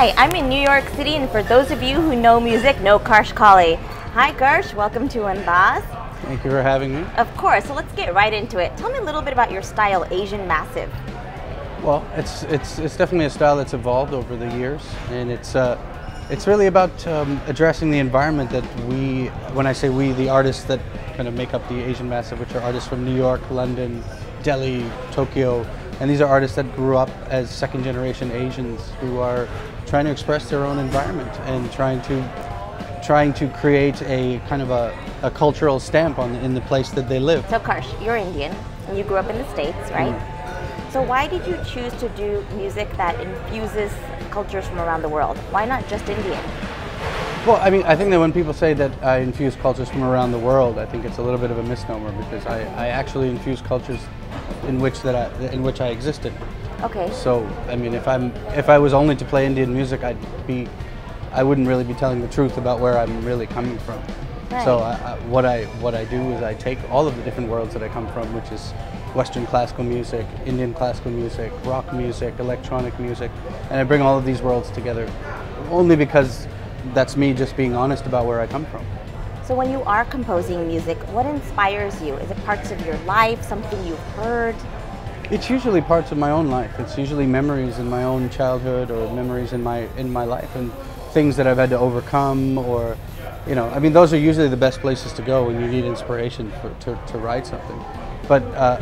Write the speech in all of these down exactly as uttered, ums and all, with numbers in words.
Hi, I'm in New York City, and for those of you who know music, know Karsh Kale. Hi Karsh, welcome to Andaaz. Thank you for having me. Of course, so let's get right into it. Tell me a little bit about your style, Asian Massive. Well, it's, it's, it's definitely a style that's evolved over the years, and it's, uh, it's really about um, addressing the environment that we, when I say we, the artists that kind of make up the Asian Massive, which are artists from New York, London, Delhi, Tokyo, and these are artists that grew up as second generation Asians who are trying to express their own environment and trying to, trying to create a kind of a, a cultural stamp on in the place that they live. So Karsh, you're Indian and you grew up in the States, right? Mm. So why did you choose to do music that infuses cultures from around the world? Why not just Indian? Well, I mean, I think that when people say that I infuse cultures from around the world, I think it's a little bit of a misnomer because I, I actually infuse cultures in which that I, in which I existed. Okay. So, I mean, if I'm if I was only to play Indian music, I'd be, I wouldn't really be telling the truth about where I'm really coming from. Right. So, I, I, what I what I do is I take all of the different worlds that I come from, which is Western classical music, Indian classical music, rock music, electronic music, and I bring all of these worlds together, only because that's me just being honest about where I come from. So when you are composing music, what inspires you? Is it parts of your life, something you've heard? It's usually parts of my own life. It's usually memories in my own childhood or memories in my in my life and things that I've had to overcome, or, you know, I mean, those are usually the best places to go when you need inspiration for, to, to write something. But uh,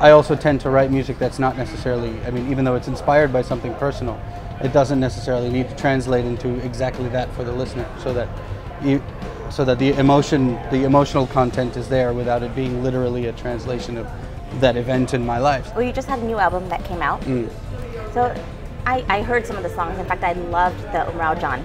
I also tend to write music that's not necessarily, I mean, even though it's inspired by something personal, it doesn't necessarily need to translate into exactly that for the listener, so that you, so that the emotion, the emotional content is there without it being literally a translation of that event in my life. Well, you just had a new album that came out. Mm. So I, I heard some of the songs. In fact, I loved the Umrao John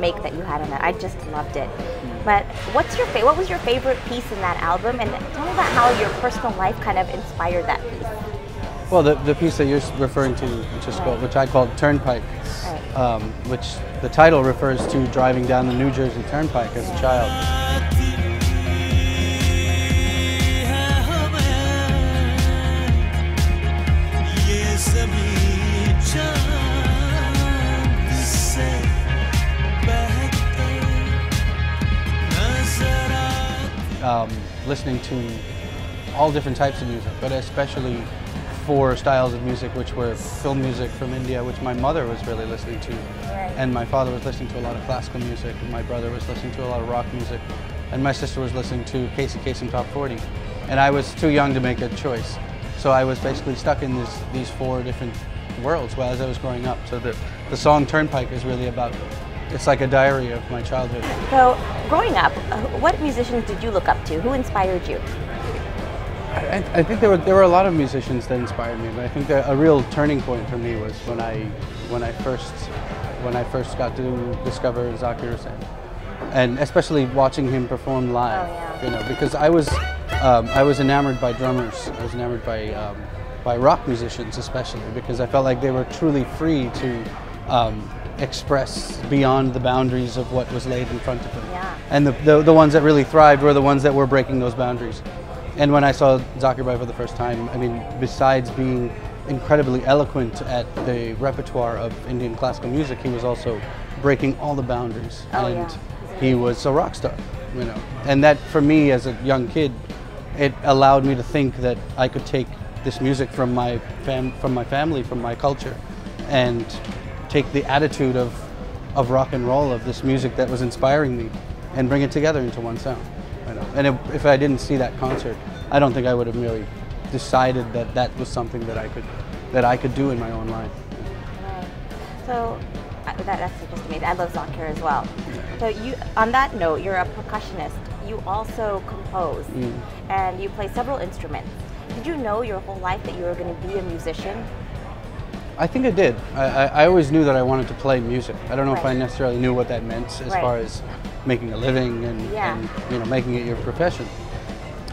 make that you had on that. I just loved it. Mm. But what's your fa what was your favorite piece in that album? And tell me about how your personal life kind of inspired that piece. Well, the, the piece that you're referring to, which, is right. called, which I call Turnpike, right. um, which the title refers to driving down the New Jersey Turnpike as a child. Um, listening to all different types of music, but especially four styles of music, which were film music from India, which my mother was really listening to, right. and my father was listening to a lot of classical music, and my brother was listening to a lot of rock music, and my sister was listening to Casey Kasem Top forty, and I was too young to make a choice, so I was basically stuck in this, these four different worlds while as I was growing up. So the, the song Turnpike is really about, it's like a diary of my childhood. So growing up, what musicians did you look up to? Who inspired you? I, I think there were there were a lot of musicians that inspired me, but I think that a real turning point for me was when I when I first when I first got to discover Zakir Hussain, and especially watching him perform live. Oh, yeah. You know, because I was um, I was enamored by drummers, I was enamored by um, by rock musicians especially, because I felt like they were truly free to um, express beyond the boundaries of what was laid in front of them. Yeah. And the, the the ones that really thrived were the ones that were breaking those boundaries. And when I saw Zakir Bhai for the first time, I mean, besides being incredibly eloquent at the repertoire of Indian classical music, he was also breaking all the boundaries. Oh, and yeah. He was a rock star, you know. And that, for me as a young kid, it allowed me to think that I could take this music from my, fam from my family, from my culture, and take the attitude of, of rock and roll, of this music that was inspiring me, and bring it together into one sound. And if, if I didn't see that concert, I don't think I would have really decided that that was something that I could that I could do in my own life. Right. So that, that's just amazing. I love Zakir as well. So you, on that note, you're a percussionist. You also compose, mm. and you play several instruments. Did you know your whole life that you were going to be a musician? I think I did. I, I, I always knew that I wanted to play music. I don't know right. if I necessarily knew what that meant as right. far as making a living and, yeah. and you know, making it your profession.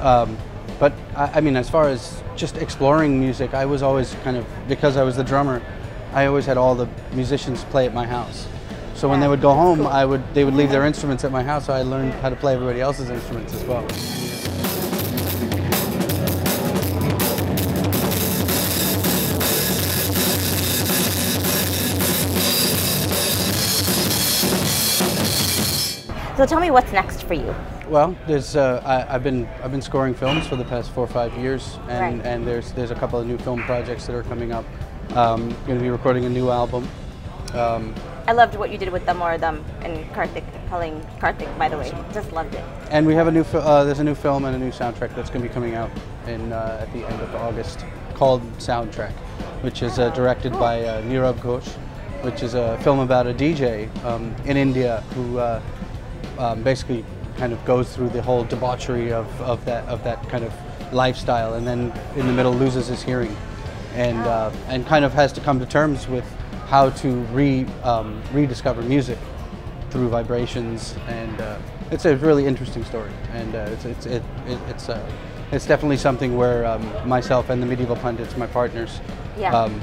Um, but I, I mean, as far as just exploring music, I was always kind of, because I was the drummer, I always had all the musicians play at my house. So yeah. when they would go home, cool. I would they would leave their instruments at my house. So I learned how to play everybody else's instruments as well. So tell me what's next for you. Well, there's uh, I, I've been I've been scoring films for the past four or five years, and right. and there's there's a couple of new film projects that are coming up. Um, going to be recording a new album. Um, I loved what you did with them or them and Karthik, calling Karthik, by the way, just loved it. And we have a new uh, there's a new film and a new soundtrack that's going to be coming out in uh, at the end of August called Soundtrack, which is uh, directed cool. by uh, Nirav Ghosh, which is a film about a D J um, in India who uh, um, basically kind of goes through the whole debauchery of, of that of that kind of lifestyle, and then in the middle loses his hearing, and uh, and kind of has to come to terms with how to re um, rediscover music through vibrations, and uh, it's a really interesting story, and uh, it's it's it, it, it's uh, it's definitely something where um, myself and the Medieval Pundits, my partners, yeah. um,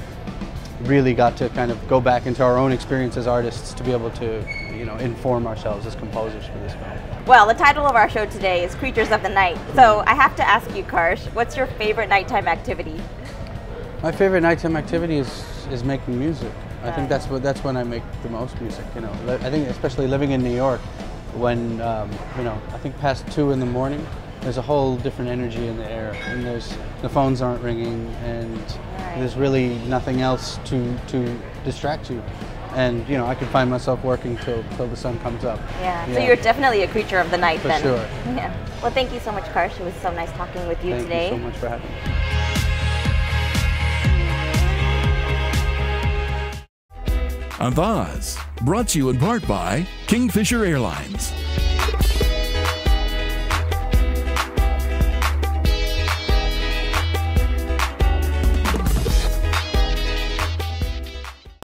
really got to kind of go back into our own experience as artists to be able to, you know, inform ourselves as composers for this film. Well, the title of our show today is Creatures of the Night, so I have to ask you, Karsh, what's your favorite nighttime activity? My favorite nighttime activity is is making music. I think that's what that's when I make the most music. You know, I think especially living in New York, when um, you know, I think past two in the morning, there's a whole different energy in the air, and there's the phones aren't ringing, and right. there's really nothing else to to distract you. And you know, I could find myself working till till the sun comes up. Yeah. yeah. So you're definitely a creature of the night, for then. For sure. Yeah. Well, thank you so much, Karsh. It was so nice talking with you thank today. Thank you so much for having me. Andaaz, brought to you in part by Kingfisher Airlines.